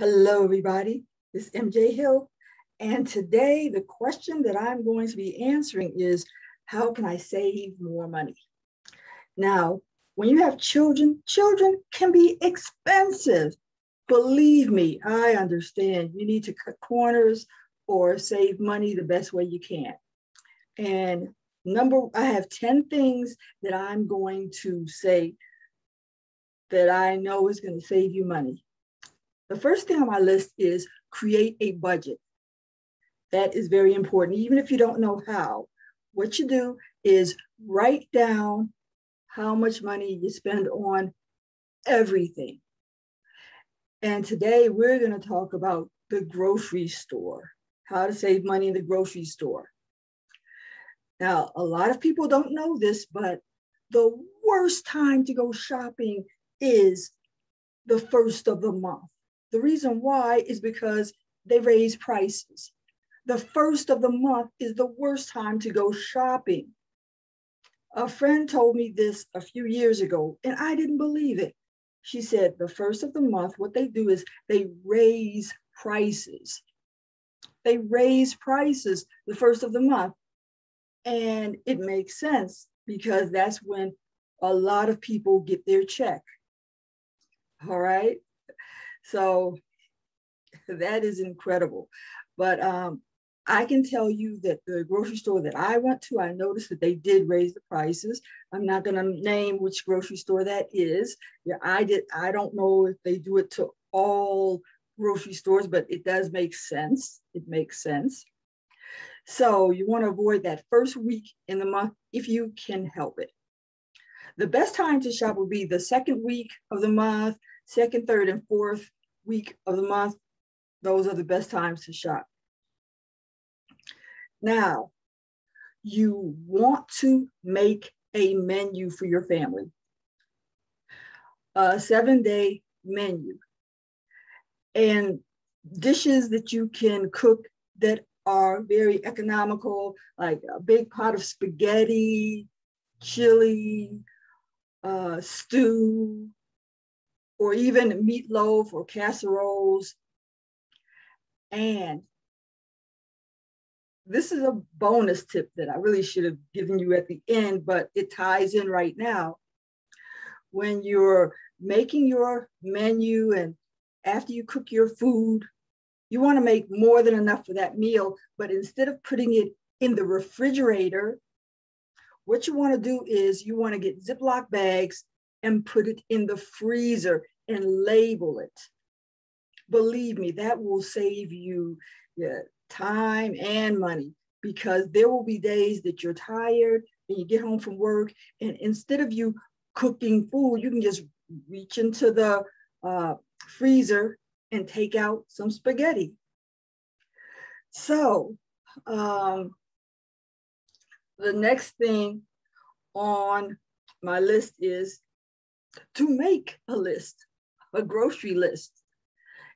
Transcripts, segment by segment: Hello, everybody. This is MJ Hill. And today, the question that I'm going to be answering is, how can I save more money? Now, when you have children, children can be expensive. Believe me, I understand. You need to cut corners or save money the best way you can. And I have 10 things that I'm going to say that I know is going to save you money. The first thing on my list is create a budget. That is very important. Even if you don't know how, what you do is write down how much money you spend on everything. And today we're going to talk about the grocery store, how to save money in the grocery store. Now, a lot of people don't know this, but the worst time to go shopping is the first of the month. The reason why is because they raise prices. The first of the month is the worst time to go shopping. A friend told me this a few years ago, and I didn't believe it. She said the first of the month, what they do is they raise prices. They raise prices the first of the month. And it makes sense because that's when a lot of people get their check. All right. So that is incredible. But I can tell you that the grocery store that I went to, I noticed that they did raise the prices. I'm not going to name which grocery store that is. Yeah, I don't know if they do it to all grocery stores, but it does make sense. It makes sense. So you want to avoid that first week in the month if you can help it. The best time to shop would be the second week of the month, second, third, and fourth week of the month. Those are the best times to shop. Now, you want to make a menu for your family, a 7-day menu, and dishes that you can cook that are very economical, like a big pot of spaghetti, chili, stew, or even meatloaf or casseroles. And this is a bonus tip that I really should have given you at the end, but it ties in right now. When you're making your menu and after you cook your food, you want to make more than enough for that meal, but instead of putting it in the refrigerator, what you want to do is you want to get Ziploc bags and put it in the freezer and label it. Believe me, that will save you time and money, because there will be days that you're tired and you get home from work, and instead of you cooking food, you can just reach into the freezer and take out some spaghetti. So the next thing on my list is to make a list, a grocery list.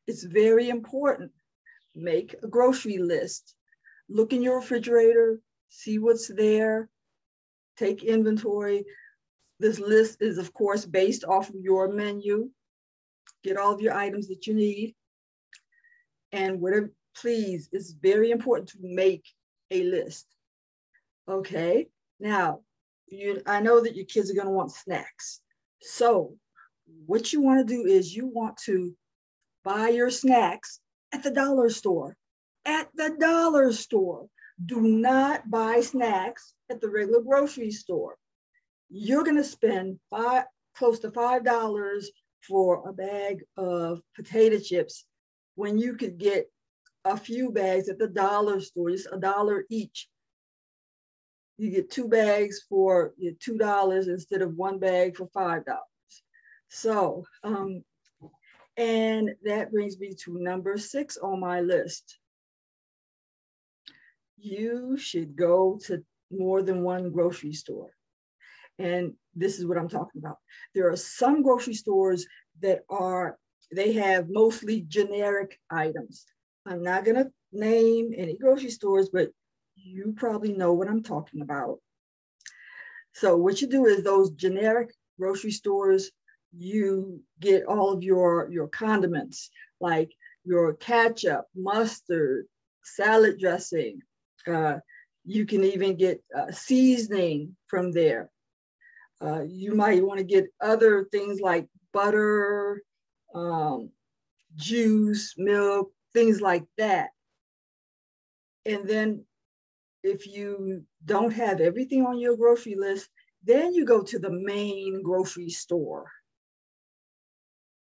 It's very important. Make a grocery list. Look in your refrigerator, see what's there, take inventory. This list is, of course, based off of your menu. Get all of your items that you need. And whatever, please, it's very important to make a list. Okay, now, I know that your kids are gonna want snacks. So what you wanna do is you want to buy your snacks at the dollar store. At the dollar store. Do not buy snacks at the regular grocery store. You're gonna spend close to $5 for a bag of potato chips when you could get a few bags at the dollar store, just $1 each. You get 2 bags for $2 instead of 1 bag for $5. So, and that brings me to number 6 on my list. You should go to more than one grocery store. And this is what I'm talking about. There are some grocery stores that they have mostly generic items. I'm not gonna name any grocery stores, but you probably know what I'm talking about. So what you do is those generic grocery stores, you get all of your condiments, like your ketchup, mustard, salad dressing. You can even get seasoning from there. You might want to get other things like butter, juice, milk, things like that. And then if you don't have everything on your grocery list, then you go to the main grocery store.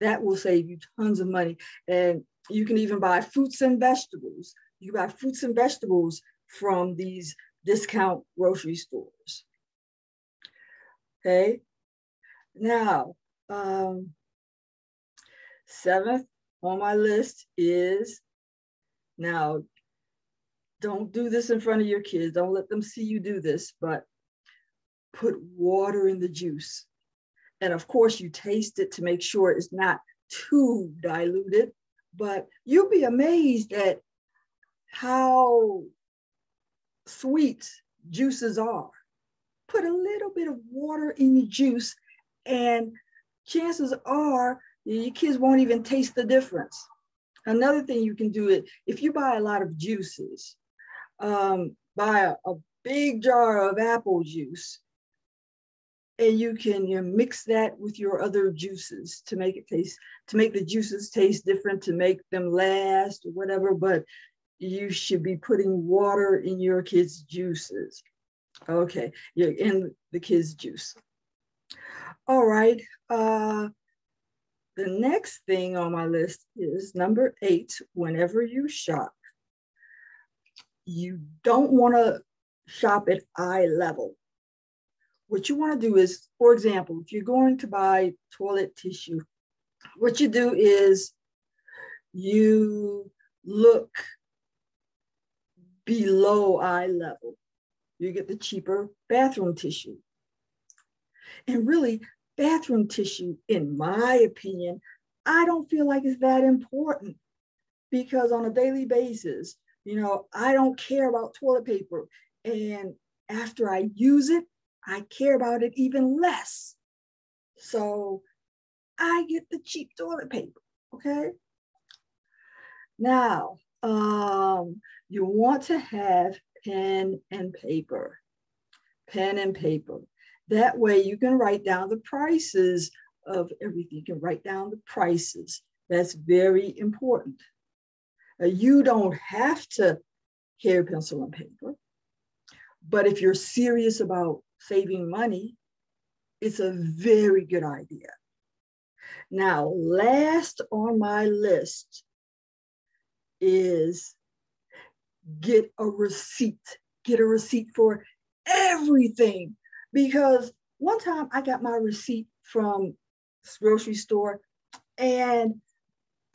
That will save you tons of money. And you can even buy fruits and vegetables. You buy fruits and vegetables from these discount grocery stores. Okay, now, seventh on my list is, now, don't do this in front of your kids. Don't let them see you do this, but put water in the juice. And of course you taste it to make sure it's not too diluted, but you'll be amazed at how sweet juices are. Put a little bit of water in your juice and chances are your kids won't even taste the difference. Another thing you can do is, if you buy a lot of juices, buy a big jar of apple juice, and you can mix that with your other juices to make it taste, to make the juices taste different, to make them last or whatever, but you should be putting water in your kids' juices. Okay, you're in the kids' juice. All right, the next thing on my list is number 8, whenever you shop, you don't wanna shop at eye level. What you want to do is, for example, if you're going to buy toilet tissue, what you do is you look below eye level. You get the cheaper bathroom tissue. And really, bathroom tissue, in my opinion, I don't feel like it's that important because on a daily basis, you know, I don't care about toilet paper. And after I use it, I care about it even less. So I get the cheap toilet paper, okay? Now, you want to have pen and paper, That way you can write down the prices of everything. You can write down the prices. That's very important. You don't have to carry pencil and paper, but if you're serious about saving money, it's a very good idea. Now, last on my list is get a receipt. Get a receipt for everything. Because one time I got my receipt from this grocery store, and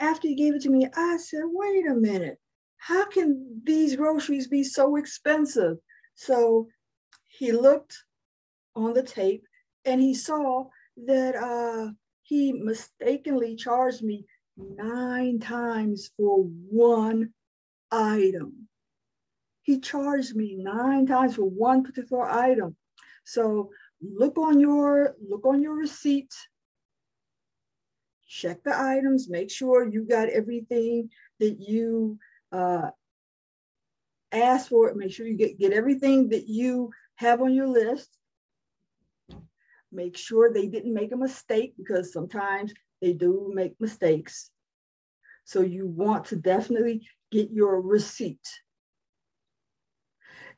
after he gave it to me, I said, wait a minute, how can these groceries be so expensive? So he looked on the tape and he saw that he mistakenly charged me 9 times for one item. He charged me 9 times for one particular item. So look on your receipt, check the items, make sure you got everything that you asked for it. Make sure you get everything that you have on your list. Make sure they didn't make a mistake, because sometimes they do make mistakes. So you want to definitely get your receipt.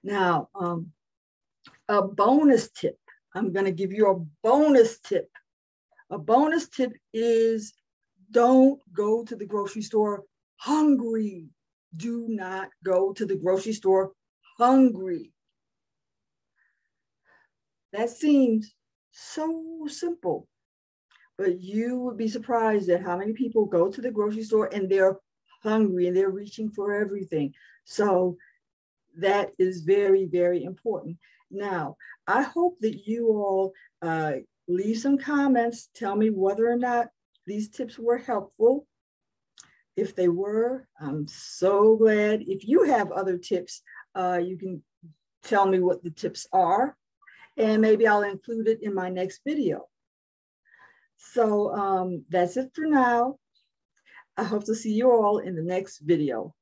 Now, a bonus tip. I'm going to give you a bonus tip. A bonus tip is, don't go to the grocery store hungry. Do not go to the grocery store hungry. That seems so simple, but you would be surprised at how many people go to the grocery store and they're hungry and they're reaching for everything. So that is very, very important. Now, I hope that you all leave some comments. Tell me whether or not these tips were helpful. If they were, I'm so glad. If you have other tips, you can tell me what the tips are, and maybe I'll include it in my next video. So that's it for now. I hope to see you all in the next video.